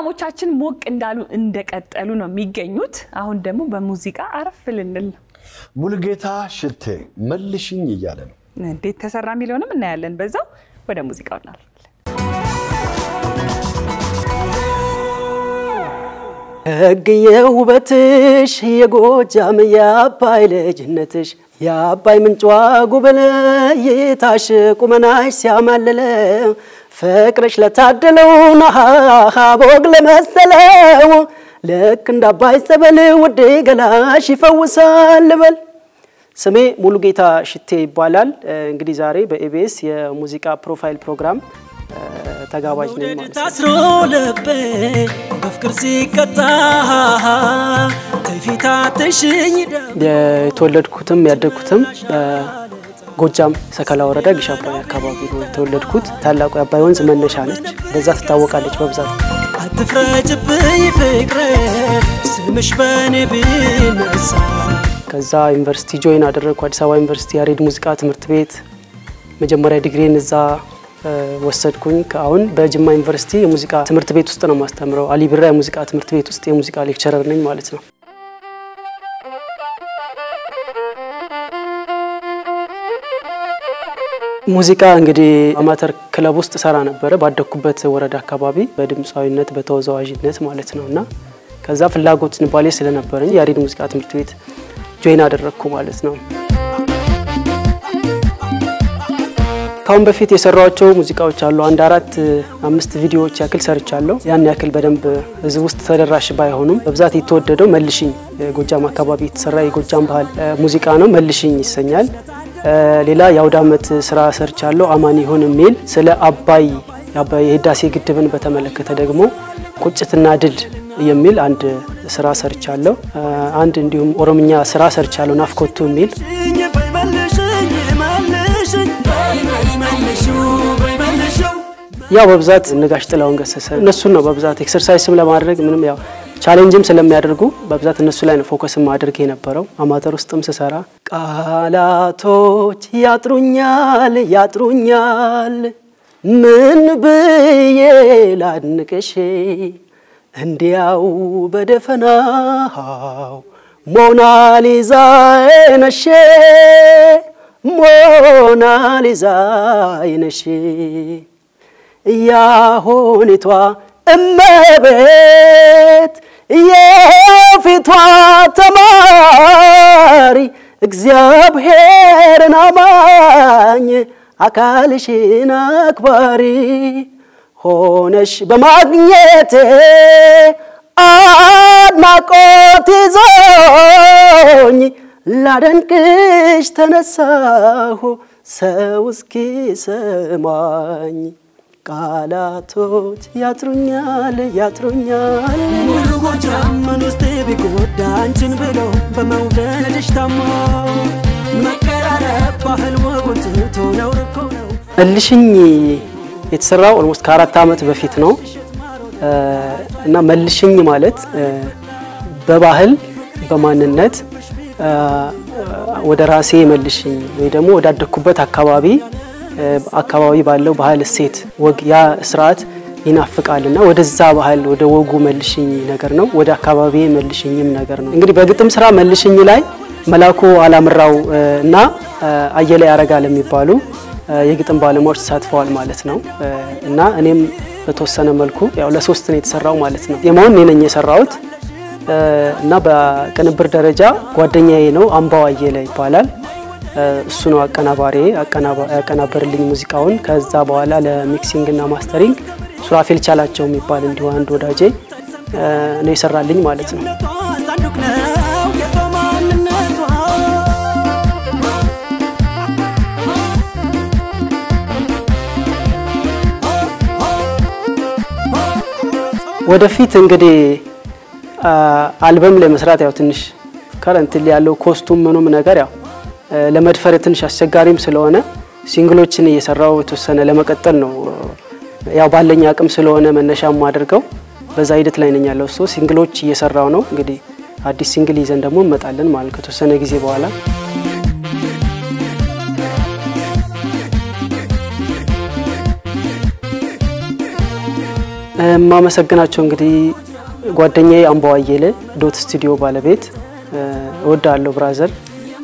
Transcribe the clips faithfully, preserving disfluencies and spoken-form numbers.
ፕሮግራሞቻችን ሞቅ እንዳሉ እንደቀጠሉ ነው የሚገኙት አሁን ደግሞ በሙዚቃ አርፍልንል ሙልጌታ ሽቴ መልሽኝ ይያለ ነው እንዴት ተሰራ ሚሊዮንም እና ያለን በዛው ወደ ሙዚቃው እናልፋለን እግየው በትሽ የጎጃም ያባይ ልጅነትሽ ያባይ ምንጫ ጉበለ የታሽ ቁመናሽ ሲያማለለ فكرش لتعدلون حابوك لمسلو لكن داباي سبل ودي قلاش يفوسال لبل سمي مولوغيتا شتي بالال انجليزاري بإي بي اس يا موزيكا بروفايل بروغرام تقاواج نيمانس تاسرو لبي بفكر سيكتاها كيفي تعتشي يا تولد كتم يا دكتم ጎጃም ሰከላ ወረዳ ግሻባይ አካባቢ ነው ተወለድኩት ታላቁ አባይ ወንዝ መነሻ ነች በዛ ተታወቃለች በብዛት አትፍረጅብኝ ፍቅሬ ስምሽ በኔ ቢነሳ ከዛ ዩኒቨርሲቲ ጆይን አደረኩ አዲስ አበባ ዩኒቨርሲቲ ያሬድ ሙዚቃ ትምህርት ቤት መጀመሪያ ዲግሪን እዛ ወሰድኩኝ ከአሁን በጅማ ዩኒቨርሲቲ የሙዚቃ ትምህርት ቤት ውስጥ ነው ማስተምረው አሊ ብራ የሙዚቃ ትምህርት ቤት ውስጥ የሙዚቃ ሌክቸረር ነኝ ማለት ነው ሙዚቃ እንግዲህ አማተር ክለብ ውስጥ ሰራ ነበር ባደኩበት ወረዳ አካባቢ በድምጻዊነት በተወዛዋጅነት ማለት ነውና ከዛ ፍላጎት ንባሌ ስለነበረኝ ያሬድ ሙዚቃ ትምህርት ቤት ጆይን አደረኩ ማለት ነው ካሁን በፊት የሰራቸው ሙዚቃዎች አሉ አንድ አራት አምስት ቪዲዮዎች ያክል ሰርቻለሁ ያን ያክል በደንብ እዚህ ውስጥ ተደራሽ ባይሆኑም በብዛት የተወደደው መልሺኝ ጎጃም አካባቢ የተሰራ የጎጃም ባህል ሙዚቃ ነው መልሺኝ ይሰኛል ሌላ ያውዳመት ስራ ሰርቻለሁ አማን ይሁን ሚል ስለ አባይ አባይ ህዳሴ ግድብን በተመለከተ ደግሞ ቁጭትና ድል የሚል አንድ ስራ ሰርቻለሁ አንድ እንዲሁም ኦሮምኛ ስራ ሰርቻለሁ ናፍቆቱ ሚል ያው በብዛት ንጋሽ ጥላውን ገሰሰ እነሱ ነው በብዛት ኤክሰርሳይዝም ለማድረግ ምንም ያው ቻሌንጅም ስለሚያደርጉ በብዛት እነሱ ላይ ነው ፎከስም ማድረግ የነበረው አማተር ውስጥም ተሰራ ቃላቶች ያጥሩኛል ያጥሩኛል ምን ብዬ ላንቅሽ እንዲያው በደፈናው ሞናሊዛ ነሽ ሞናሊዛ ነሽ ያሆንቷ እመቤት የፊቷ ተማሪ እግዚአብሔርን አማኝ አካልሽን አክባሪ ሆነሽ በማግኘቴ አድናቆት ይዞኝ ላደንቅሽ ተነሳሁ ሰው እስኪሰማኝ ቃላቶች ያጥሩኛል ያጥሩኛል ሙሉጎጃም ምንስቴ ቢጎዳ አንቺን ብሎ በመውደድሽ ታሞ መከራረብ ባህል ወጉን ትቶ ነው ርቆ ነው መልሽኝ የተሰራው ኦልሞስት ከአራት አመት በፊት ነው እና መልሽኝ ማለት በባህል በማንነት ወደ ራሴ መልሽኝ ወይ ደግሞ ወደ አደኩበት አካባቢ አካባቢ ባለው ባህል ሴት ወግ ያ ስርዓት ይናፍቃልና ወደዛ ባህል ወደ ወጉ መልሽኝ ነገር ነው ወደ አካባቢ መልሽኝም ነገር ነው እንግዲህ በግጥም ስራ መልሽኝ ላይ መላኩ አላምራው እና አየለ ያረጋል የሚባሉ የግጥም ባለሙያዎች ተሳትፈዋል ማለት ነው እና እኔም በተወሰነ መልኩ ያው ለሶስት ነው የተሰራው ማለት ነው የማውን ነኝ የሰራውት እና በቀንብር ደረጃ ጓደኛዬ ነው አምባው አየለ ይባላል እሱ ነው አቀናባሪ አቀናባሪልኝ ሙዚቃውን ከዛ በኋላ ለሚክሲንግ እና ማስተሪንግ ሱራፊል ቻላቸው የሚባል እንዲሁ አንድ ወዳጄ ነው ይሰራልኝ ማለት ነው ወደፊት እንግዲህ አልበም ለመስራት ያው ትንሽ ካረንትሊ ያለው ኮስቱም ምንም ነገር ያው ለመድፈር ትንሽ አስቸጋሪም ስለሆነ ሲንግሎችን እየሰራው ተወሰነ ለመቀጠል ነው ያው ባለኛ አቅም ስለሆነ መነሻም አድርገው በዛ ሂደት ላይ ነኝ ያለው ሶ ሲንግሎች እየሰራው ነው እንግዲህ አዲስ ሲንግል ይዘን ደግሞ መጣለን ማለት ከተወሰነ ጊዜ በኋላ ما مسكناچو እንግዲህ ጓደኛዬ አንባዋየለ ዶት ስቱዲዮ ባለቤት ወዳለው ብራዘር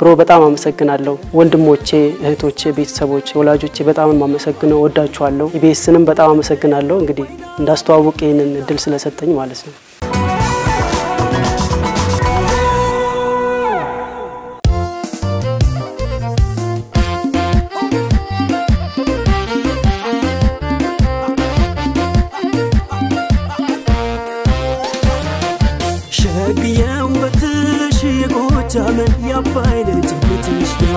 ፕሮ በጣም አመሰግናለሁ ወንድሞቼ እህቶቼ ቤተሰቦቼ ወላጆቼ በጣም አመሰግነው ወዳችኋለሁ ኢቢኤስንም በጣም አመሰግናለሁ እንግዲህ እንዳስተዋውቅ ይሄንን እድል ስለሰጠኝ ማለት ነው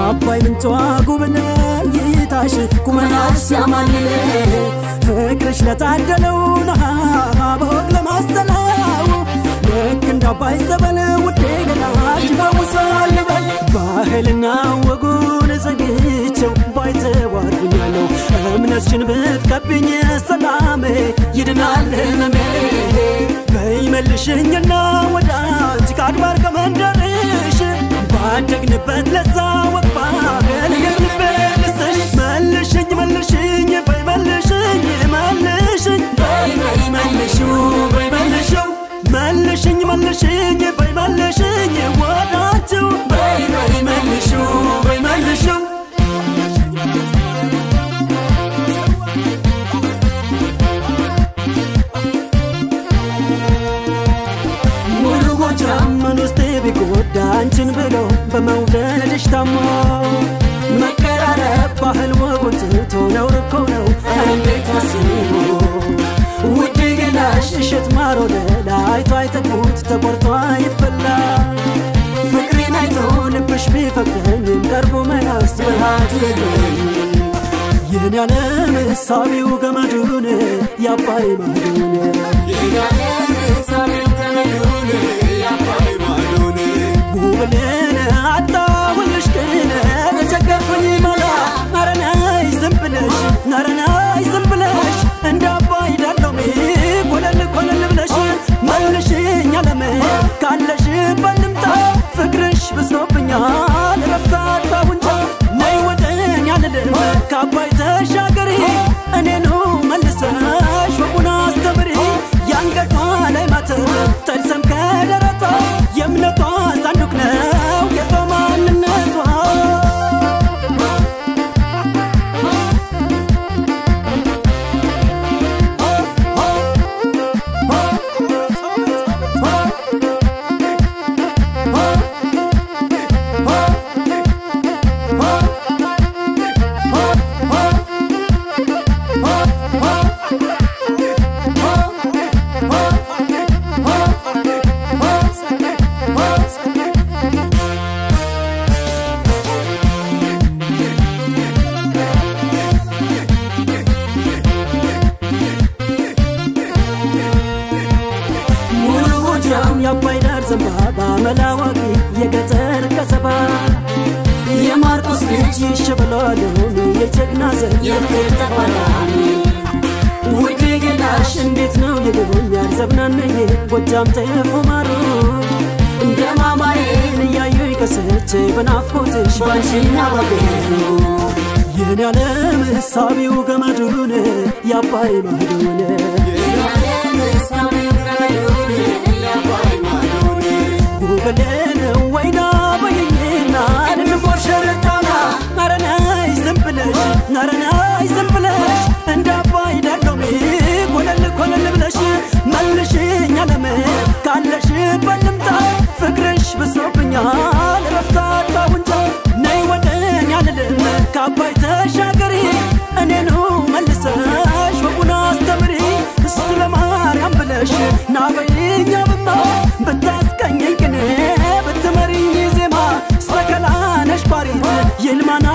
አባይ ምን ተዋጉብና ይታሽ ኩመናስ ያማልለ ፍቅርሽ ለታደለው ናባው ለማስተናው ለከንዳ አባይ ዘበለ ወደገና ይፈውሳል ባህልና ወጉን ዘግቼው ባይተዋርኛለው እምነትሽን ብትቀበኝ ሰላም ይድናል መሜ በይመልሽኝና ወዳጅ ካድባር ከመንደርሽ ባደግንበት ለዛ ወባህል ይገርበል ሰሽ መልሽኝ መልሽኝ በይመልሽኝ መልሽኝ በይመልሽኝ በይመልሽኝ መልሽኝ መልሽኝ በይመልሽኝ ወዳጁ በይመልሽኝ በይመልሽኝ አንቺን ብሎ በመውደድሽ ታሞ መከራረብ ባህል ወጉን ትቶ ነው እኮ ነው እንዴት አስቡ ውድ ገላሽ እሸት ማሮ ለላይቷ አይተኩት ተቆርጦ አይበላ ፍቅሬን አይቶ ልብሽ ቢፈቅደኝ ቀርቦ መያዝ ብልሃት ገኝ የኔ አለም ሳቢው ገመዱን ያባይ ማዱን የኔ አለም ሳቢው ገመዱን ያባይ ولنا عطاو لشتنا تشكفني ملا نارنا يزنبلش نارنا يزنبلش عند باي دالومي ولن كلن بلاش ملشين يا لما كالش بنمتا فكرش بسوبنيا رفتات وانت ناي ودن يا لدن كاباي تشاغري انا نو ملساش وكنا استبري يانغتو على مات تلسم كدرتا يمنطو يلمانا